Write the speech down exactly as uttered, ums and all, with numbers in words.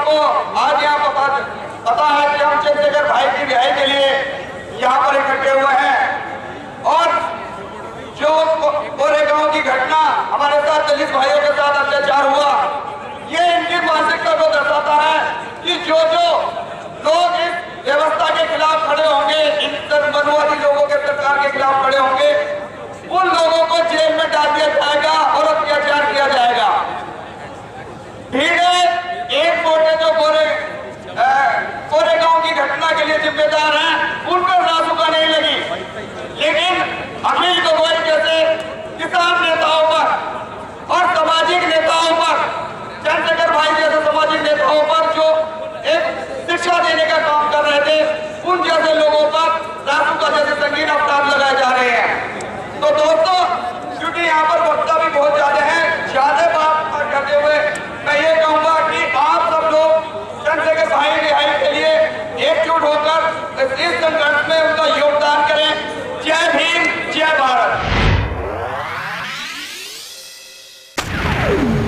हमको आज यहाँ पर पता है कि हम चंद्रशेखर भाई की रिहाई के लिए यहाँ पर इकट्ठे हुए हैं। और जो बोरेगांव की घटना हमारे साथ दलित भाइयों के साथ अत्याचार हुआ, ये इनकी मानसिकता को दर्शाता है कि जो जो लोग इस व्यवस्था के खिलाफ खड़े होंगे, इन मनवादी लोगों के सरकार के खिलाफ खड़े होंगे, उन लोगों को जेल में डाल दिया जाएगा और अत्याचार किया जाएगा। भीड़ एक मोटे जो बोरे बोरेगांव की घटना के लिए जिम्मेदार हैं, उन पर नाजुका नहीं लगी, लेकिन अखिल गोगोई जैसे किसान नेताओं पर और सामाजिक नेताओं पर, चंद्रशेखर भाई जैसे सामाजिक नेताओं पर जो एक शिक्षा देने का काम कर रहे थे, उन जैसे लोगों पर नाजुका जैसे संगीन अवतार लगाए जा रहे हैं। तो दोस्तों, क्योंकि यहाँ पर वक्ता भी बहुत ज्यादा है, ज्यादा बात करते हुए मैं ये कहूँगा कि आप सब लोग चंद्रशेखर भाई रिहाई के लिए एकजुट होकर इस संघर्ष में उनका योगदान करें। जय भीम, जय भारत।